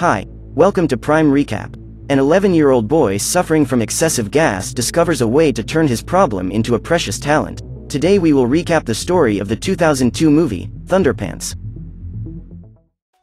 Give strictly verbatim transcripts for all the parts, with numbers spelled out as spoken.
Hi, welcome to Prime Recap. An eleven-year-old boy suffering from excessive gas discovers a way to turn his problem into a precious talent. Today we will recap the story of the two thousand two movie, Thunderpants.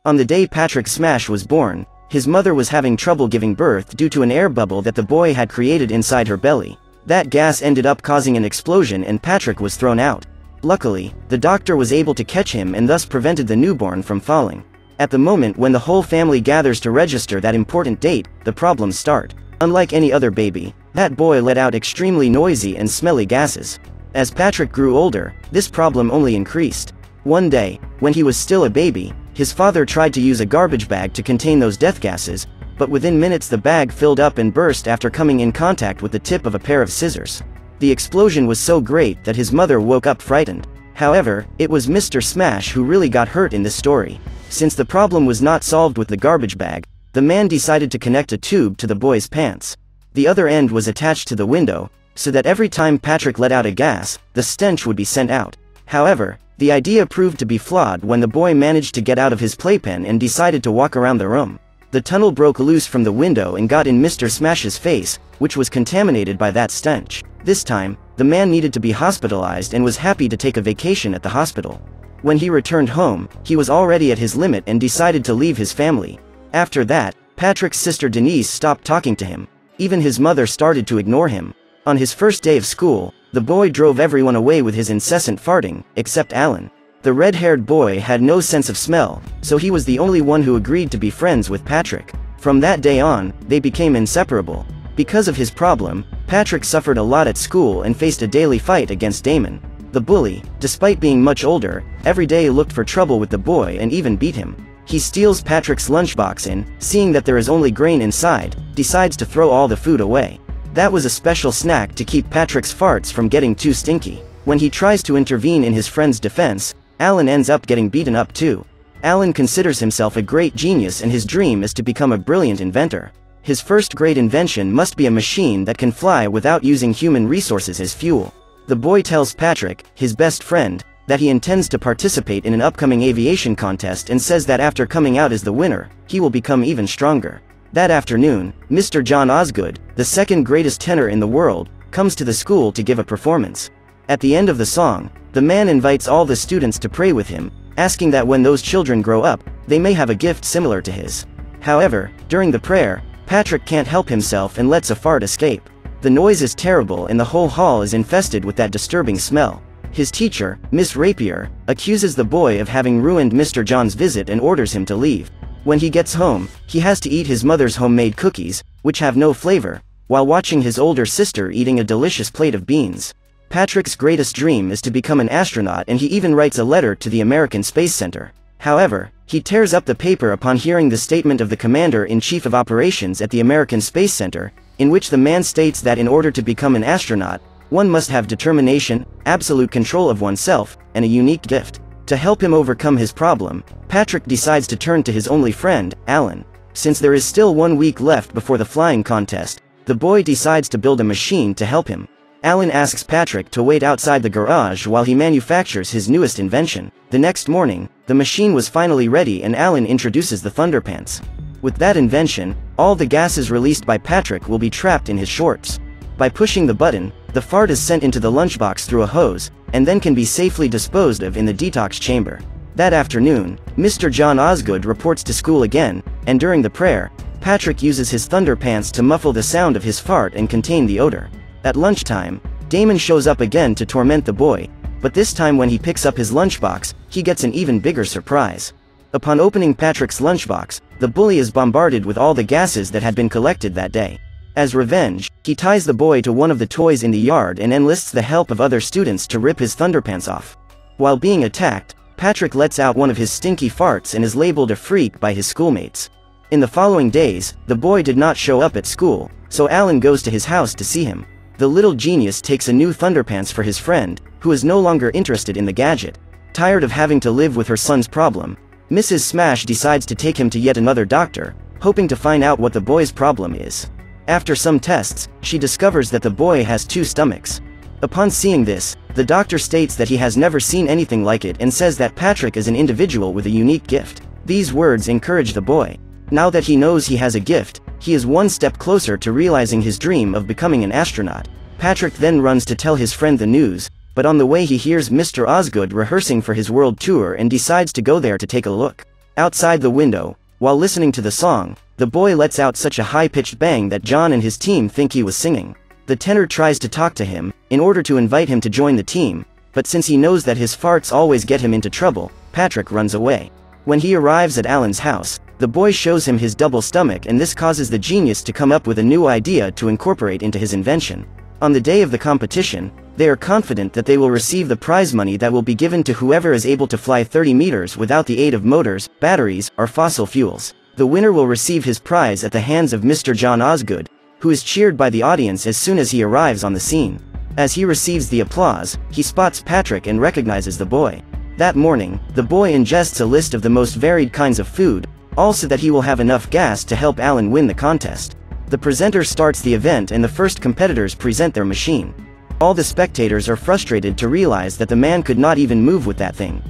On the day Patrick Smash was born, his mother was having trouble giving birth due to an air bubble that the boy had created inside her belly. That gas ended up causing an explosion and Patrick was thrown out. Luckily, the doctor was able to catch him and thus prevented the newborn from falling. At the moment when the whole family gathers to register that important date, the problems start. Unlike any other baby, that boy let out extremely noisy and smelly gases. As Patrick grew older, this problem only increased. One day, when he was still a baby, his father tried to use a garbage bag to contain those death gases, but within minutes the bag filled up and burst after coming in contact with the tip of a pair of scissors. The explosion was so great that his mother woke up frightened. However, it was Mister Smash who really got hurt in this story. Since the problem was not solved with the garbage bag, the man decided to connect a tube to the boy's pants. The other end was attached to the window, so that every time Patrick let out a gas, the stench would be sent out. However, the idea proved to be flawed when the boy managed to get out of his playpen and decided to walk around the room. The tunnel broke loose from the window and got in Mister Smash's face, which was contaminated by that stench. This time, the man needed to be hospitalized and was happy to take a vacation at the hospital. When he returned home, he was already at his limit and decided to leave his family. After that, Patrick's sister Denise stopped talking to him. Even his mother started to ignore him. On his first day of school, the boy drove everyone away with his incessant farting, except Alan. The red-haired boy had no sense of smell, so he was the only one who agreed to be friends with Patrick. From that day on, they became inseparable. Because of his problem, Patrick suffered a lot at school and faced a daily fight against Damon. The bully, despite being much older, every day looked for trouble with the boy and even beat him. He steals Patrick's lunchbox and, seeing that there is only grain inside, decides to throw all the food away. That was a special snack to keep Patrick's farts from getting too stinky. When he tries to intervene in his friend's defense, Alan ends up getting beaten up too. Alan considers himself a great genius and his dream is to become a brilliant inventor. His first great invention must be a machine that can fly without using human resources as fuel. The boy tells Patrick, his best friend, that he intends to participate in an upcoming aviation contest and says that after coming out as the winner, he will become even stronger. That afternoon, Mister John Osgood, the second greatest tenor in the world, comes to the school to give a performance. At the end of the song, the man invites all the students to pray with him, asking that when those children grow up, they may have a gift similar to his. However, during the prayer, Patrick can't help himself and lets a fart escape. The noise is terrible and the whole hall is infested with that disturbing smell. His teacher, Miss Rapier, accuses the boy of having ruined Mister John's visit and orders him to leave. When he gets home, he has to eat his mother's homemade cookies, which have no flavor, while watching his older sister eating a delicious plate of beans. Patrick's greatest dream is to become an astronaut and he even writes a letter to the American Space Center. However, he tears up the paper upon hearing the statement of the Commander-in-Chief of Operations at the American Space Center, in which the man states that in order to become an astronaut, one must have determination, absolute control of oneself, and a unique gift. To help him overcome his problem, Patrick decides to turn to his only friend, Alan. Since there is still one week left before the flying contest, the boy decides to build a machine to help him. Alan asks Patrick to wait outside the garage while he manufactures his newest invention. The next morning, the machine was finally ready and Alan introduces the Thunderpants. With that invention, all the gases released by Patrick will be trapped in his shorts. By pushing the button, the fart is sent into the lunchbox through a hose, and then can be safely disposed of in the detox chamber. That afternoon, Mister John Osgood reports to school again, and during the prayer, Patrick uses his Thunderpants to muffle the sound of his fart and contain the odor. At lunchtime, Damon shows up again to torment the boy, but this time when he picks up his lunchbox, he gets an even bigger surprise. Upon opening Patrick's lunchbox, the bully is bombarded with all the gases that had been collected that day. As revenge, he ties the boy to one of the toys in the yard and enlists the help of other students to rip his Thunderpants off. While being attacked, Patrick lets out one of his stinky farts and is labeled a freak by his schoolmates. In the following days, the boy did not show up at school, so Alan goes to his house to see him. The little genius takes a new Thunderpants for his friend, who is no longer interested in the gadget. Tired of having to live with her son's problem, Missus Smash decides to take him to yet another doctor, hoping to find out what the boy's problem is. After some tests, she discovers that the boy has two stomachs. Upon seeing this, the doctor states that he has never seen anything like it and says that Patrick is an individual with a unique gift. These words encourage the boy. Now that he knows he has a gift, he is one step closer to realizing his dream of becoming an astronaut. Patrick then runs to tell his friend the news, but on the way he hears Mister Osgood rehearsing for his world tour and decides to go there to take a look. Outside the window, while listening to the song, the boy lets out such a high-pitched bang that John and his team think he was singing. The tenor tries to talk to him, in order to invite him to join the team, but since he knows that his farts always get him into trouble, Patrick runs away. When he arrives at Alan's house, the boy shows him his double stomach, and this causes the genius to come up with a new idea to incorporate into his invention. On the day of the competition, they are confident that they will receive the prize money that will be given to whoever is able to fly thirty meters without the aid of motors, batteries, or fossil fuels. The winner will receive his prize at the hands of Mister John Osgood, who is cheered by the audience as soon as he arrives on the scene. As he receives the applause, he spots Patrick and recognizes the boy. That morning, the boy ingests a list of the most varied kinds of food, all so that he will have enough gas to help Alan win the contest. The presenter starts the event and the first competitors present their machine. All the spectators are frustrated to realize that the man could not even move with that thing.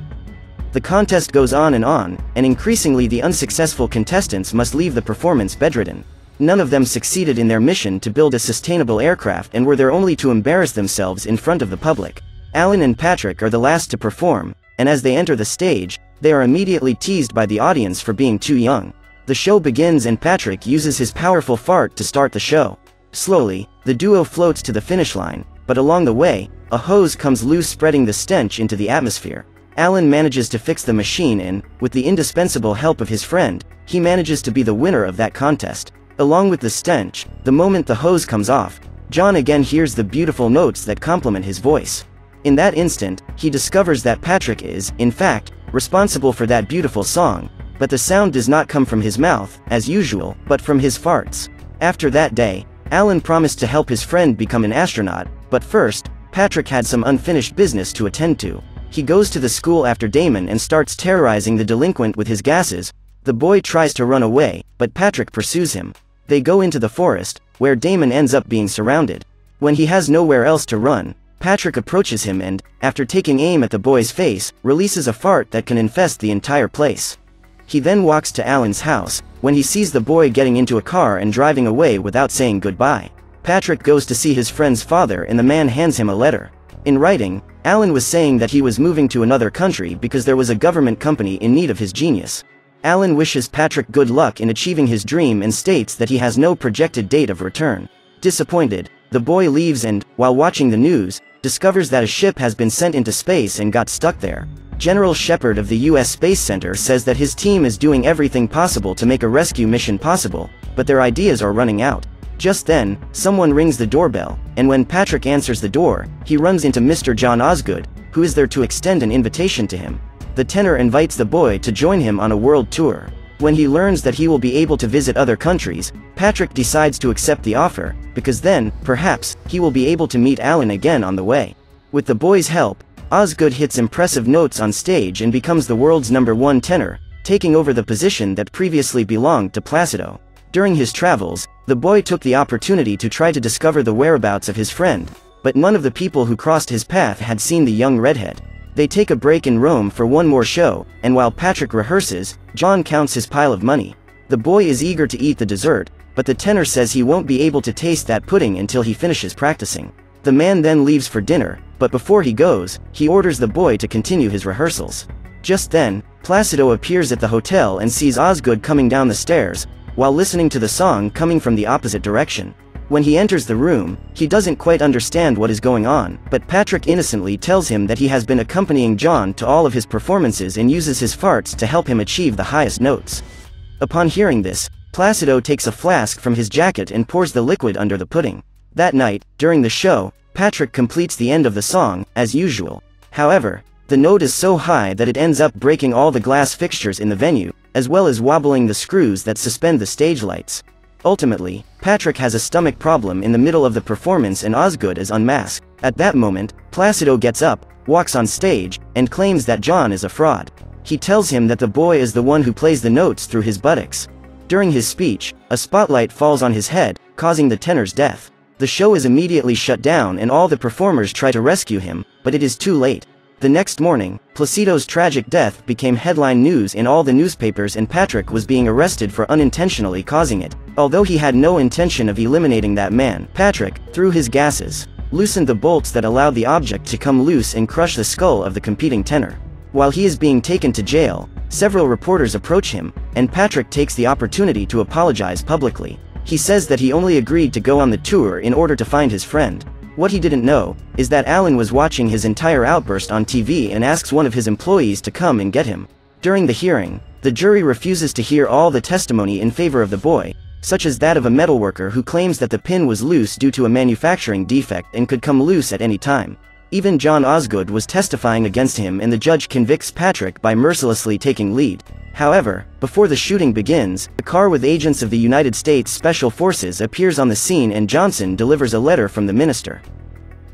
The contest goes on and on, and increasingly the unsuccessful contestants must leave the performance bedridden. None of them succeeded in their mission to build a sustainable aircraft and were there only to embarrass themselves in front of the public. Alan and Patrick are the last to perform, and as they enter the stage, they are immediately teased by the audience for being too young. The show begins and Patrick uses his powerful fart to start the show. Slowly, the duo floats to the finish line, but along the way, a hose comes loose, spreading the stench into the atmosphere. Alan manages to fix the machine and, with the indispensable help of his friend, he manages to be the winner of that contest. Along with the stench, the moment the hose comes off, John again hears the beautiful notes that complement his voice. In that instant, he discovers that Patrick is, in fact, responsible for that beautiful song, but the sound does not come from his mouth, as usual, but from his farts. After that day, Alan promised to help his friend become an astronaut, but first, Patrick had some unfinished business to attend to. He goes to the school after Damon and starts terrorizing the delinquent with his gases. The boy tries to run away, but Patrick pursues him. They go into the forest, where Damon ends up being surrounded. When he has nowhere else to run, Patrick approaches him and, after taking aim at the boy's face, releases a fart that can infest the entire place. He then walks to Alan's house, when he sees the boy getting into a car and driving away without saying goodbye. Patrick goes to see his friend's father and the man hands him a letter. In writing, Alan was saying that he was moving to another country because there was a government company in need of his genius. Alan wishes Patrick good luck in achieving his dream and states that he has no projected date of return. Disappointed, the boy leaves and, while watching the news, discovers that a ship has been sent into space and got stuck there. General Shepherd of the U S Space Center says that his team is doing everything possible to make a rescue mission possible, but their ideas are running out. Just then, someone rings the doorbell, and when Patrick answers the door, he runs into Mister John Osgood, who is there to extend an invitation to him. The tenor invites the boy to join him on a world tour. When he learns that he will be able to visit other countries, Patrick decides to accept the offer, because then, perhaps, he will be able to meet Alan again on the way. With the boy's help, Osgood hits impressive notes on stage and becomes the world's number one tenor, taking over the position that previously belonged to Placido. During his travels, the boy took the opportunity to try to discover the whereabouts of his friend, but none of the people who crossed his path had seen the young redhead. They take a break in Rome for one more show, and while Patrick rehearses, John counts his pile of money. The boy is eager to eat the dessert, but the tenor says he won't be able to taste that pudding until he finishes practicing. The man then leaves for dinner, but before he goes, he orders the boy to continue his rehearsals. Just then, Placido appears at the hotel and sees Osgood coming down the stairs, while listening to the song coming from the opposite direction. When he enters the room, he doesn't quite understand what is going on, but Patrick innocently tells him that he has been accompanying John to all of his performances and uses his farts to help him achieve the highest notes. Upon hearing this, Placido takes a flask from his jacket and pours the liquid under the pudding. That night, during the show, Patrick completes the end of the song, as usual. However, the note is so high that it ends up breaking all the glass fixtures in the venue, as well as wobbling the screws that suspend the stage lights. Ultimately, Patrick has a stomach problem in the middle of the performance and Osgood is unmasked. At that moment, Placido gets up, walks on stage, and claims that John is a fraud. He tells him that the boy is the one who plays the notes through his buttocks. During his speech, a spotlight falls on his head, causing the tenor's death. The show is immediately shut down and all the performers try to rescue him, but it is too late. The next morning, Placido's tragic death became headline news in all the newspapers, and Patrick was being arrested for unintentionally causing it. Although he had no intention of eliminating that man, Patrick, through his gases, loosened the bolts that allowed the object to come loose and crush the skull of the competing tenor. While he is being taken to jail, several reporters approach him, and Patrick takes the opportunity to apologize publicly. He says that he only agreed to go on the tour in order to find his friend. What he didn't know is that Alan was watching his entire outburst on T V and asks one of his employees to come and get him. During the hearing, the jury refuses to hear all the testimony in favor of the boy, such as that of a metalworker who claims that the pin was loose due to a manufacturing defect and could come loose at any time. Even John Osgood was testifying against him, and the judge convicts Patrick by mercilessly taking lead. However, before the shooting begins, a car with agents of the United States Special Forces appears on the scene, and Johnson delivers a letter from the minister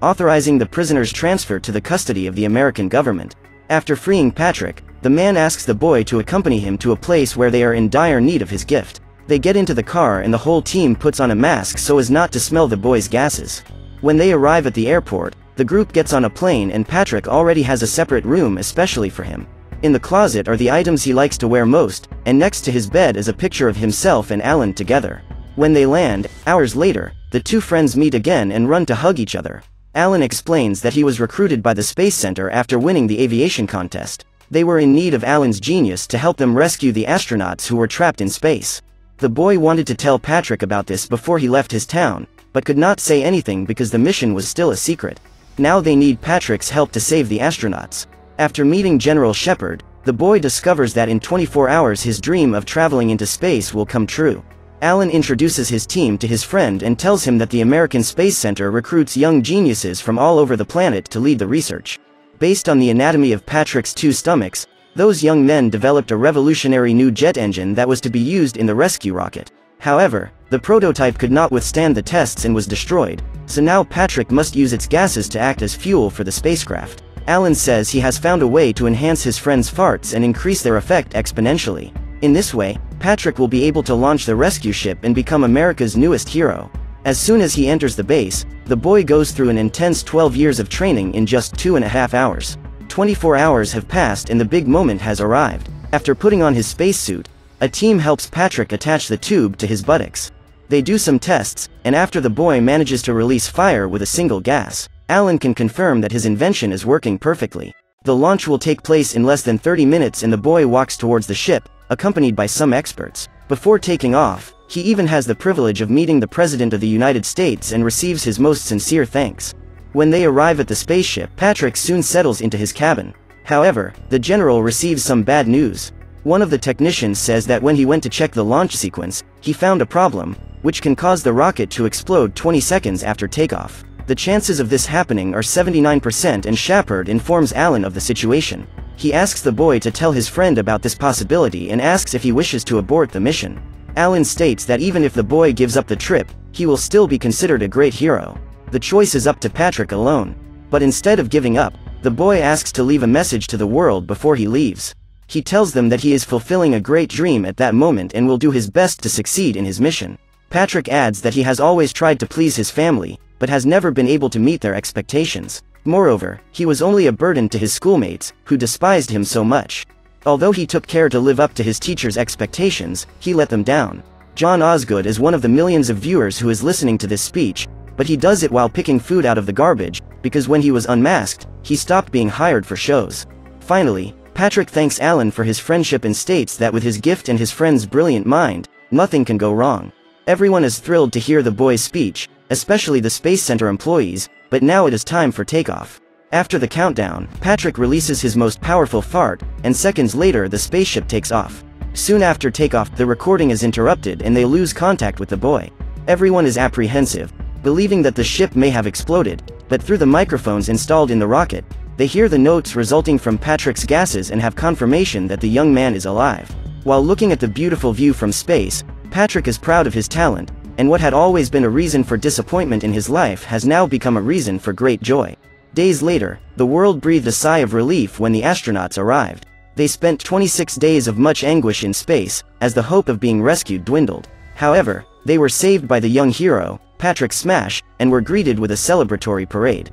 authorizing the prisoner's transfer to the custody of the American government. After freeing Patrick, the man asks the boy to accompany him to a place where they are in dire need of his gift. They get into the car and the whole team puts on a mask so as not to smell the boy's gases. When they arrive at the airport, the group gets on a plane, and Patrick already has a separate room especially for him. In the closet are the items he likes to wear most, and next to his bed is a picture of himself and Alan together. When they land, hours later, the two friends meet again and run to hug each other. Alan explains that he was recruited by the Space Center after winning the aviation contest. They were in need of Alan's genius to help them rescue the astronauts who were trapped in space. The boy wanted to tell Patrick about this before he left his town, but could not say anything because the mission was still a secret. Now they need Patrick's help to save the astronauts. After meeting General Shepherd, the boy discovers that in twenty-four hours his dream of traveling into space will come true. Alan introduces his team to his friend and tells him that the American Space Center recruits young geniuses from all over the planet to lead the research. Based on the anatomy of Patrick's two stomachs, those young men developed a revolutionary new jet engine that was to be used in the rescue rocket. However, the prototype could not withstand the tests and was destroyed, so now Patrick must use its gases to act as fuel for the spacecraft. Alan says he has found a way to enhance his friends' farts and increase their effect exponentially. In this way, Patrick will be able to launch the rescue ship and become America's newest hero. As soon as he enters the base, the boy goes through an intense twelve years of training in just two and a half hours. twenty-four hours have passed and the big moment has arrived. After putting on his spacesuit, a team helps Patrick attach the tube to his buttocks. They do some tests, and after the boy manages to release fire with a single gas, Alan can confirm that his invention is working perfectly. The launch will take place in less than thirty minutes, and the boy walks towards the ship, accompanied by some experts. Before taking off, he even has the privilege of meeting the President of the United States and receives his most sincere thanks. When they arrive at the spaceship, Patrick soon settles into his cabin. However, the general receives some bad news. One of the technicians says that when he went to check the launch sequence, he found a problem, which can cause the rocket to explode twenty seconds after takeoff. The chances of this happening are seventy-nine percent, and Shepherd informs Alan of the situation. He asks the boy to tell his friend about this possibility and asks if he wishes to abort the mission. Alan states that even if the boy gives up the trip, he will still be considered a great hero. The choice is up to Patrick alone. But instead of giving up, the boy asks to leave a message to the world before he leaves. He tells them that he is fulfilling a great dream at that moment and will do his best to succeed in his mission. Patrick adds that he has always tried to please his family, but has never been able to meet their expectations. Moreover, he was only a burden to his schoolmates, who despised him so much. Although he took care to live up to his teachers' expectations, he let them down. John Osgood is one of the millions of viewers who is listening to this speech, but he does it while picking food out of the garbage, because when he was unmasked, he stopped being hired for shows. Finally, Patrick thanks Alan for his friendship and states that with his gift and his friend's brilliant mind, nothing can go wrong. Everyone is thrilled to hear the boy's speech, especially the Space Center employees, but now it is time for takeoff. After the countdown, Patrick releases his most powerful fart, and seconds later the spaceship takes off. Soon after takeoff, the recording is interrupted and they lose contact with the boy. Everyone is apprehensive, believing that the ship may have exploded, but through the microphones installed in the rocket, they hear the notes resulting from Patrick's gases and have confirmation that the young man is alive. While looking at the beautiful view from space, Patrick is proud of his talent, and what had always been a reason for disappointment in his life has now become a reason for great joy. Days later, the world breathed a sigh of relief when the astronauts arrived. They spent twenty-six days of much anguish in space, as the hope of being rescued dwindled. However, they were saved by the young hero, Patrick Smash, and were greeted with a celebratory parade.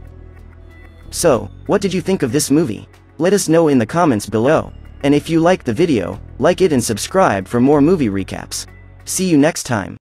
So, what did you think of this movie? Let us know in the comments below. And if you liked the video, like it and subscribe for more movie recaps. See you next time.